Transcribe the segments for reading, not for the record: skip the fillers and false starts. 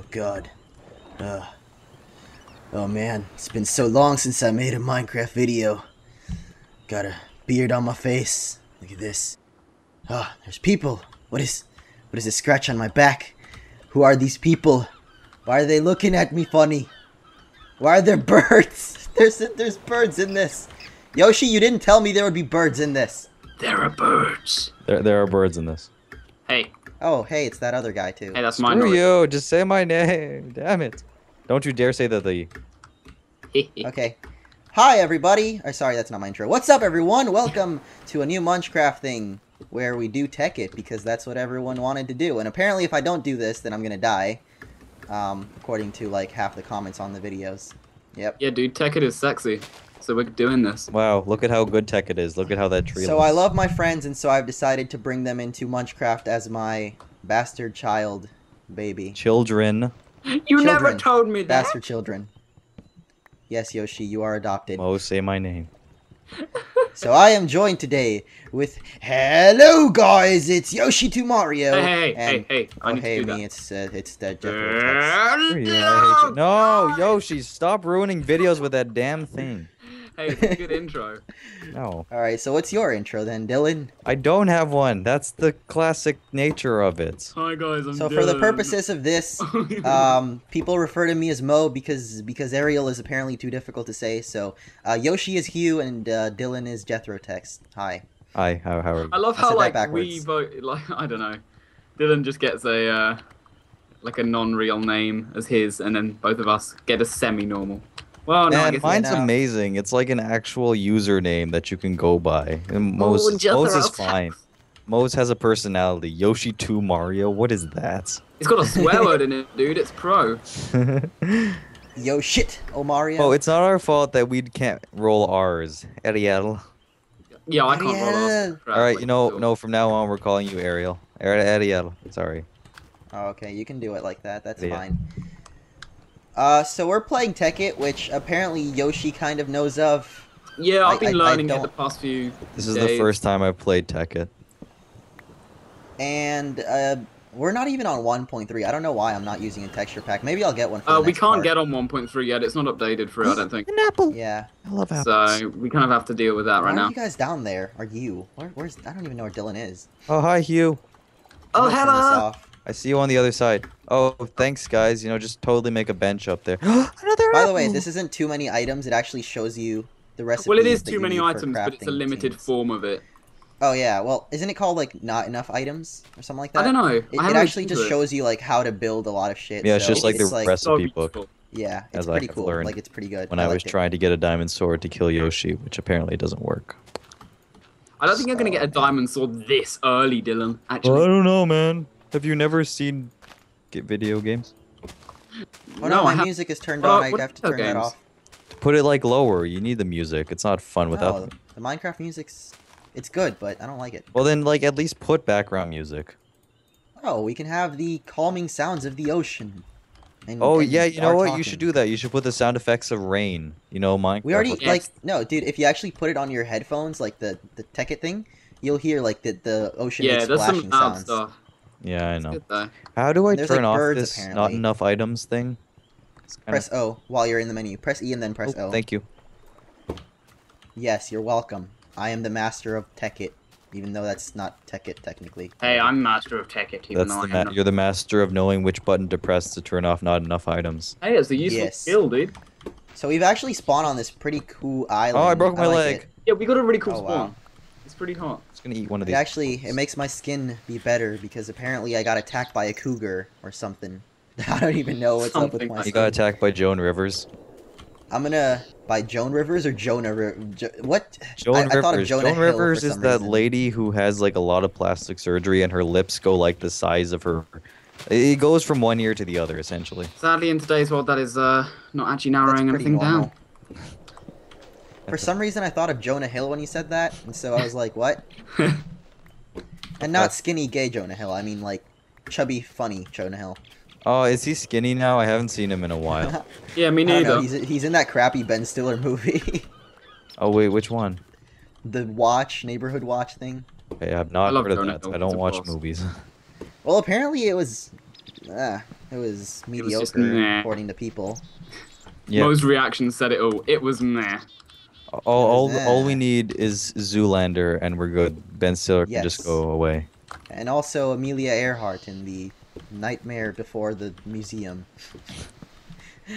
Oh god. Oh man, it's been so long since I made a Minecraft video. Got a beard on my face. Look at this. Ah, there's people. What is this scratch on my back? Who are these people? Why are they looking at me funny? Why are there birds? There's birds in this. Yoshi, you didn't tell me there would be birds in this. There are birds. There are birds in this. Hey. Oh, hey, it's that other guy too. Hey, that's mine. Screw you, just say my name. Damn it. Don't you dare say that the... Okay. Hi, everybody. Oh, sorry, that's not my intro. What's up, everyone? Welcome to a new MunchCraft thing where we do Tekkit because that's what everyone wanted to do. And apparently if I don't do this, then I'm gonna die. According to like half the comments on the videos. Yep. Yeah, dude, Tekkit is sexy. So we're doing this. Wow, look at how good Tekkit is. Look at how that tree looks. So I love my friends, and so I've decided to bring them into MunchCraft as my bastard child baby. Children. You children. Never told me that. Bastard children. Yes, Yoshi, you are adopted. Oh, say my name. So I am joined today with... Hello, guys! It's Yoshi2Mario! Hey, hey, and, hey, hey. I need to do that. It's that Jethrotex. Yeah, no, Yoshi, stop ruining videos with that damn thing. Hey, good intro. No. Alright, so what's your intro then, Dylan? I don't have one. That's the classic nature of it. Hi guys, I'm Dylan. So for the purposes of this, people refer to me as Mo because Ariel is apparently too difficult to say, so Yoshi is Hugh and Dylan is Jethrotex. Hi. Hi, how are you? I love how like we both, like, I don't know. Dylan just gets a like a non-real name as his, and then both of us get a semi-normal. Well, man, no, mine's amazing. It's like an actual username that you can go by. And Mo's is fine. Mo's has a personality. Yoshi2Mario, what is that? It's got a swear word in it, dude. It's pro. Yo shit, Omario. Oh, it's not our fault that we can't roll R's. Ariel. Yeah, I can't roll R's. Alright, you know, no, from now on we're calling you Ariel. Ariel, sorry. Oh, okay, you can do it like that. That's fine. So we're playing Tekkit, which apparently Yoshi kind of knows of. Yeah, I've been learning it the past few days. This is the first time I've played Tekkit. And, we're not even on 1.3. I don't know why I'm not using a texture pack. Maybe I'll get one for the next part. We can't get on 1.3 yet. It's not updated for it, I don't think. An apple! Yeah. I love apples. So, we kind of have to deal with that right now. Why are you guys down there? Are you? Where's... I don't even know where Dylan is. Oh, hi, Hugh. Oh, hello! I see you on the other side. Oh, thanks, guys. You know, just totally make a bench up there. Another By the way, this isn't too many items. It actually shows you the recipes. Well, it is too many items, but it's a limited form of it. Oh, yeah. Well, isn't it called, like, not enough items or something like that? I don't know. It actually just shows you, like, how to build a lot of shit. Yeah, it's just like the recipe book. Yeah, it's pretty cool. Like, it's pretty good. When I was trying to get a diamond sword to kill Yoshi, which apparently doesn't work. I don't think you're going to get a diamond sword this early, Dylan, actually. Well, I don't know, man. Have you never seen video games? Oh no, my music is turned on. I have to turn that off. Put it like lower. You need the music. It's not fun without it. The Minecraft music's it's good, but I don't like it. Well then, like at least put background music. Oh, we can have the calming sounds of the ocean. And, oh yeah, you know what? Talking. You should do that. You should put the sound effects of rain. You know, Minecraft. We already like no, dude. If you actually put it on your headphones, like the Tekkit thing, you'll hear like the ocean splashing sounds. Stuff. Yeah, I know. How do I turn off this not enough items thing? Press O while you're in the menu. Press E and then press O. Thank you. Yes, you're welcome. I am the master of Tekkit, even though that's not Tekkit technically. Hey, I'm master of Tekkit. You're the master of knowing which button to press to turn off not enough items. Hey, it's a useful skill, dude. So we've actually spawned on this pretty cool island. Oh, I broke my leg. Yeah, we got a really cool spawn. It's pretty hot. Gonna eat one of these. Actually, it makes my skin be better because apparently I got attacked by a cougar or something. I don't even know what's up with my skin. You got attacked by Joan Rivers. I'm gonna by Joan Rivers or Jonah what? Joan Rivers. I thought of Jonah Hill. Joan Rivers is that lady who has like a lot of plastic surgery and her lips go like the size of her. It goes from one ear to the other essentially. Sadly, in today's world, that is not actually narrowing anything down. For some reason, I thought of Jonah Hill when you said that, and so I was like, what? And not skinny gay Jonah Hill, I mean like chubby funny Jonah Hill. Oh, is he skinny now? I haven't seen him in a while. Yeah, me neither. He's in that crappy Ben Stiller movie. Oh wait, which one? The Watch, Neighborhood Watch thing. Okay, I've not heard of that, so I don't watch movies. Well, apparently it was... It was mediocre, according to people. Yep. Mo's reaction said it all. It was meh. All we need is Zoolander, and we're good. Ben Stiller can just go away. And also Amelia Earhart in the Nightmare Before the Museum.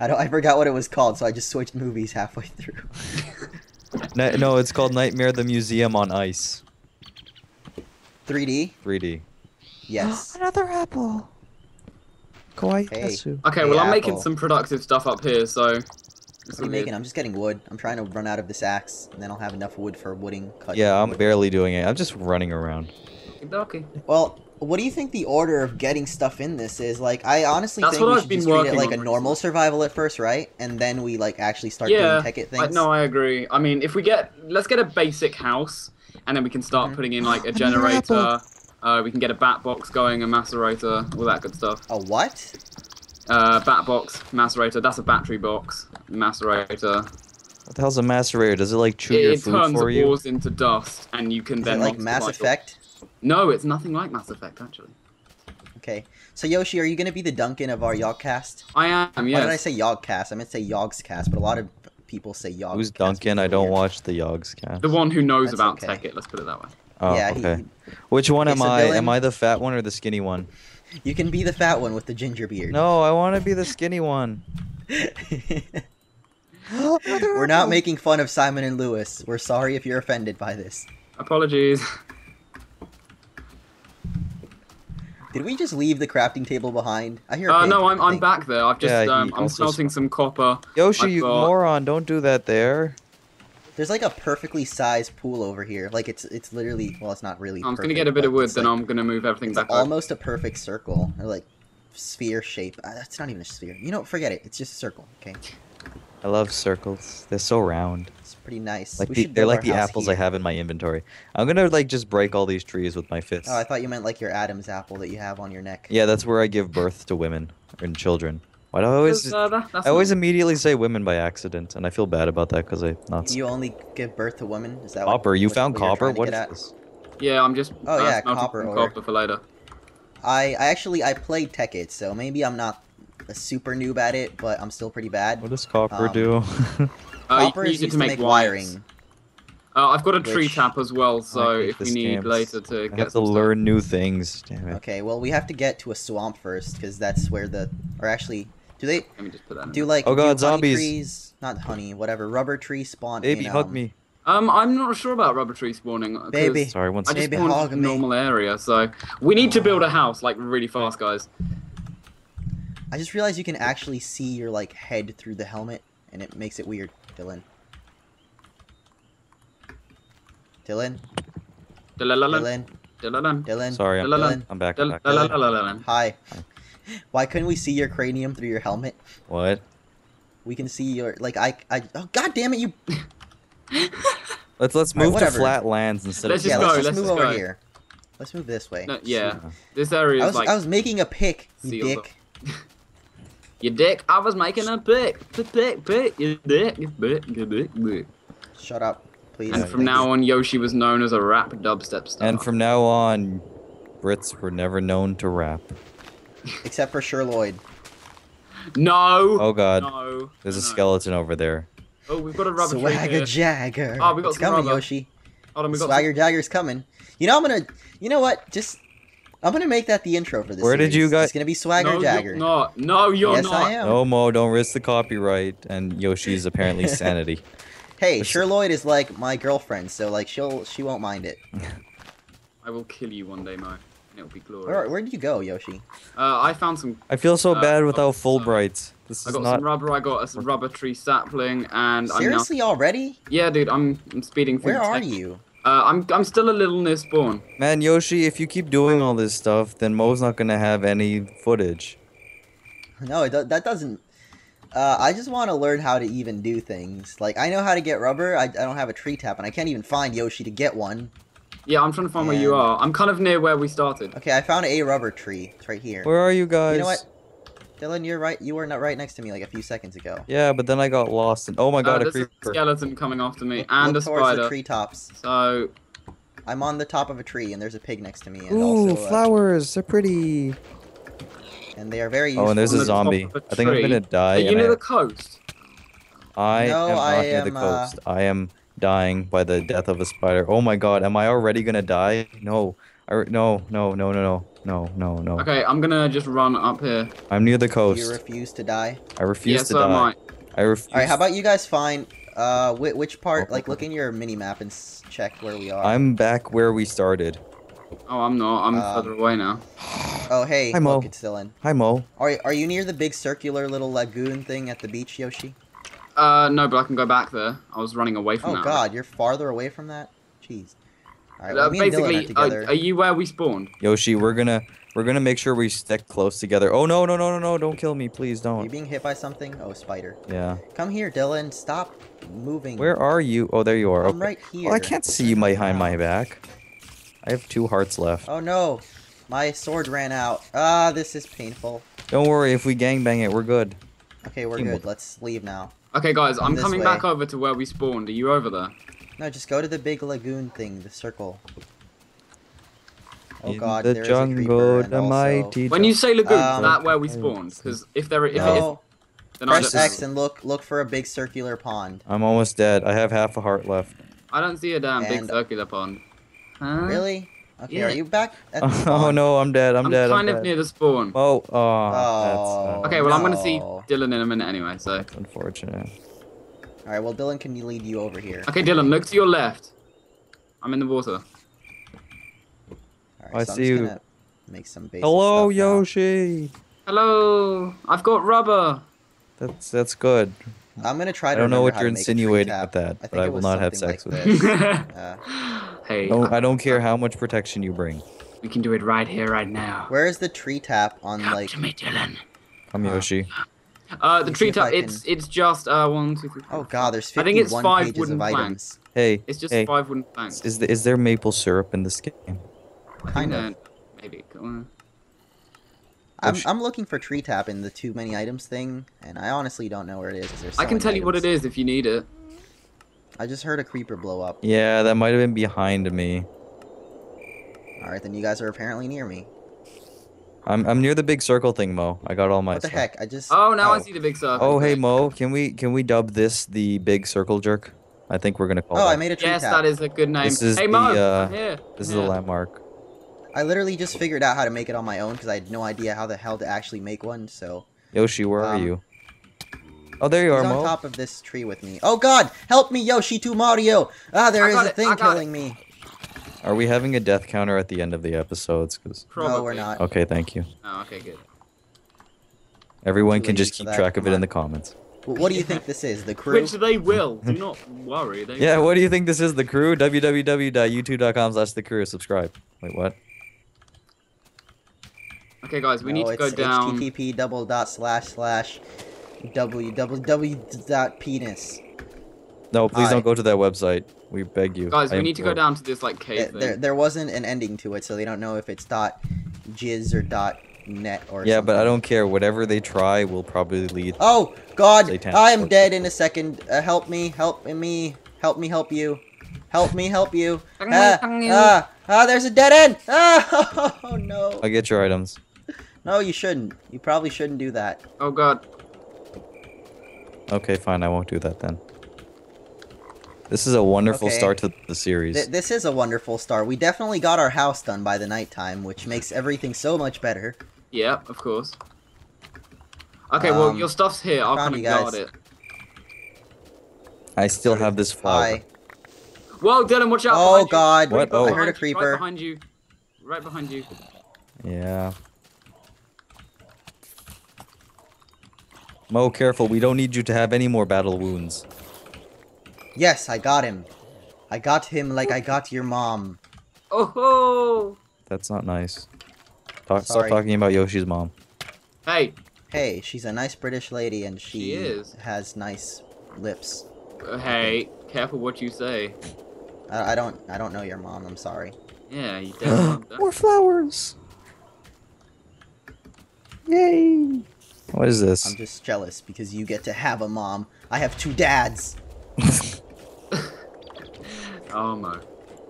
I forgot what it was called, so I just switched movies halfway through. No, it's called Nightmare the Museum on Ice. 3D? 3D. Yes. Another apple! Okay, well, I'm making some productive stuff up here, so... What are you making? I'm just getting wood. I'm trying to run out of this axe, and then I'll have enough wood for wooding. Yeah, I'm barely doing it. I'm just running around. Okay. Well, what do you think the order of getting stuff in this is? Like, I honestly think we should just treat it like a normal survival at first, right? And then we, like, actually start doing Tekkit things. No, I agree. I mean, if we get... Let's get a basic house, and then we can start putting in, like, a generator... we can get a bat box going, a macerator, all that good stuff. A what? Bat box, macerator. That's a battery box. Macerator. What the hell's a macerator? Does it like chew your food for you? It turns walls into dust, and you can then. Is it like Mass Effect? No, it's nothing like Mass Effect actually. Okay, so Yoshi, are you gonna be the Duncan of our Yogscast? I am. Yes. Why did I say Yogscast? I meant to say Yogscast, but a lot of people say Yogscast. Who's Duncan? I don't watch the Yogscast. The one who knows about Tekkit. Let's put it that way. Oh, yeah, okay. Which one am I? Am I the fat one or the skinny one? You can be the fat one with the ginger beard. No, I want to be the skinny one. We're not making fun of Simon and Lewis. We're sorry if you're offended by this. Apologies. Did we just leave the crafting table behind? I hear. No, I'm back there. I've just I'm smelting some copper. Yoshi, you moron! Don't do that there. There's like a perfectly sized pool over here. Like it's literally, well, it's not really. I'm gonna get a bit of wood, then like, I'm gonna move everything back. Almost a perfect circle, or like sphere shape. That's not even a sphere. You know, forget it. It's just a circle. Okay. I love circles. They're so round. It's pretty nice. Like they're like the apples here. I have in my inventory. I'm gonna like just break all these trees with my fists. Oh, I thought you meant like your Adam's apple that you have on your neck. Yeah, that's where I give birth to women and children. Why do I always immediately say women by accident, and I feel bad about that because I You only give birth to women? Is that copper? You found copper? What is this? Yeah, I'm just. Oh yeah, copper for later. I actually played Tekkit, so maybe I'm not a super noob at it, but I'm still pretty bad. What does copper do? Copper is used to make wiring. I've got a tree tap as well, so if we need later to get to learn new things. Damn it. Okay, well we have to get to a swamp first because that's where the Do they do like zombies? Trees, not honey, whatever. Rubber tree spawn. Baby, hug me. I'm not sure about rubber tree spawning. Baby, sorry, one second. I just spawned in a normal area, so we need to build a house like really fast, guys. I just realized you can actually see your like head through the helmet, and it makes it weird, Dylan. Dylan. Sorry, I'm back. Hi. Why couldn't we see your cranium through your helmet? What? We can see your like oh god damn it, you. Let's move to flat lands instead of let's just move over here. Let's move this way. No, yeah. This area is like I was making a pick, you dick. You dick. I was making a pick. You dick. Shut up, please. And from now on Yoshi was known as a rap dubstep star. And from now on Brits were never known to rap. Except for Sher Lloyd. No! Oh god. No. There's a skeleton over there. Oh, we've got a rubber Swagger Jagger. Oh, we got coming, Yoshi. Hold on, we got Swagger Jagger's coming. You know, you know what? I'm gonna make that the intro for this. Where did you guys? It's gonna be Swagger Jagger. You're not. No, you're not. Yes, I am. No, Mo, don't risk the copyright and Yoshi's apparently sanity. Hey, Sher Lloyd is like my girlfriend, so like she won't mind it. I will kill you one day, Mo. It'll be glorious. Where did you go, Yoshi? I found some. I feel so bad without Fulbrights. This is not... some rubber. I got a rubber tree sapling, and seriously already? Yeah, dude, I'm speeding through. Where are you? I'm still a little near spawn. Man, Yoshi, if you keep doing all this stuff, then Mo's not gonna have any footage. No, that doesn't. I just want to learn how to even do things. Like I know how to get rubber. I don't have a tree tap, and I can't even find Yoshi to get one. Yeah, I'm trying to find where you are. I'm kind of near where we started. Okay, I found a rubber tree. It's right here. Where are you guys? You know what? Dylan, you're right. You were not right next to me like a few seconds ago. Yeah, but then I got lost. And oh my god, a creeper. There's a skeleton coming after me and a spider. Look towards the treetops. So... I'm on the top of a tree and there's a pig next to me. And ooh, flowers. They're pretty. and they are very useful. Oh, and there's a zombie. I think I'm gonna die. Are you near the coast? I am not near the coast. I am dying by the death of a spider. Oh my god, am I already gonna die? No. No. Okay, I'm gonna just run up here. I'm near the coast. You refuse to die? I refuse to die. I refuse. Alright, how about you guys find which part, like look in your mini-map and check where we are. I'm back where we started. Oh, I'm not. I'm further away now. Oh, hey. Hi, Mo. Look, it's still in. Hi, Mo. Are you near the big circular little lagoon thing at the beach, Yoshi? No, but I can go back there. I was running away from that. Oh, God. You're farther away from that? Jeez. All right, well, basically, are you where we spawned? Yoshi, we're gonna make sure we stick close together. Oh no! Don't kill me, please don't. Are you being hit by something? Oh, spider. Yeah. Come here, Dylan. Stop moving. Where are you? Oh, there you are. I'm right here. Oh, I can't see you behind my back. I have 2 hearts left. Oh no, my sword ran out. Ah, this is painful. Don't worry, if we gangbang it, we're good. Okay, we're good. Let's leave now. Okay, guys, I'm coming back over to where we spawned. Are you over there? No, just go to the big lagoon thing, the circle. Oh god, there is a creeper and also... When you say lagoon, is that where we spawned? Because if there is... No. Press X and look for a big circular pond. I'm almost dead. I have half a heart left. I don't see a damn big circular pond. Huh? Really? Okay, yeah. Are you back at the spawn? Oh no, I'm dead, I'm dead. I'm kind of near the spawn. Oh, that's... Okay, well, no. I'm going to see Dylan in a minute anyway, so... That's unfortunate. Alright, well, Dylan can lead you over here. Okay, Dylan, look to your left. I'm in the water. Alright, so I'm gonna make some basic stuff now. Yoshi! Hello! I've got rubber! That's good. I'm gonna try to remember how to make a tree tap. I don't know what you're insinuating with that, but I will not have sex with it. Hey. I don't care how much protection you bring. We can do it right here, right now. Where is the tree tap on, like... Come to me, Dylan. Come, Yoshi. The tree tap, it's just, 1, 2, 3. Oh god, there's 51 pages of items. Hey, it's just 5 wooden planks. Is there maple syrup in this game? Kind of. Maybe. I'm looking for tree tap in the too many items thing, and I honestly don't know where it is. I can tell you what it is if you need it. I just heard a creeper blow up. Yeah, that might have been behind me. Alright, then you guys are apparently near me. I'm near the big circle thing, Mo. I got all my stuff. What the heck? I just... Oh, now I see the big circle. Oh, hey, Mo. Can we dub this the big circle jerk? I think we're going to call it. Oh, I made a tree tap. Yes, that is a good name. Hey, Mo, I'm here. This is the landmark. I literally just figured out how to make it on my own because I had no idea how the hell to actually make one, so... Yoshi, where are you? Oh, there you are, Mo. He's on top of this tree with me. Oh, God! Help me, Yoshi2Mario! Ah, there is a thing killing me. Are we having a death counter at the end of the episodes? No, we're not. Okay, thank you. Oh, okay, good. Everyone can just keep track of it in the comments. Well, what do you think this is? The crew? Which they will. Do not worry. Yeah, what do you think this is? The crew? www.youtube.com/thecrew. Subscribe. Wait, what? Okay, guys, we need to go down. http://www.penis. No, please don't go to that website. We beg you. Guys, we need to go down to this, like, cave thing. There wasn't an ending to it, so they don't know if it's .jizz or .net or something. Yeah, but I don't care. Whatever they try will probably lead... Oh, God! I am dead in a second. Help me. Help me. Help me help you. Help me help you. There's a dead end! Ah, oh, no. I'll get your items. No, you shouldn't. You probably shouldn't do that. Oh, God. Okay, fine. I won't do that, then. This is a wonderful start to the series. This is a wonderful start. We definitely got our house done by the nighttime, which makes everything so much better. Yeah, of course. Okay, well, your stuff's here. I'll come and guard it. I still have this flower. Whoa, Dylan, watch out! Oh, God. What? Oh. I heard a creeper. Right behind you. Right behind you. Yeah. Mo, careful. We don't need you to have any more battle wounds. Yes, I got him. I got him like I got your mom. Oh ho! That's not nice. Stop talking about Yoshi's mom. Hey! Hey, she's a nice British lady and she has nice lips. Hey, careful what you say. I don't know your mom, I'm sorry. Yeah, you don't. More flowers! Yay! What is this? I'm just jealous because you get to have a mom. I have 2 dads! Oh my.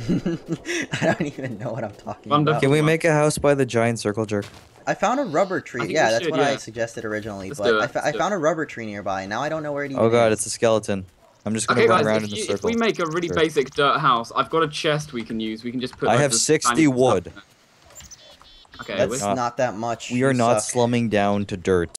I don't even know what I'm talking about. Can we make a house by the giant circle jerk? I found a rubber tree. Yeah, that's what I suggested originally. But I found a rubber tree nearby. Now I don't know where it even is. Oh god, it's a skeleton. I'm just gonna run around in the circle. If we make a really basic dirt house, I've got a chest we can use. We can just put. I have 60 wood. Okay, that's not that much. We are not slumming down to dirt.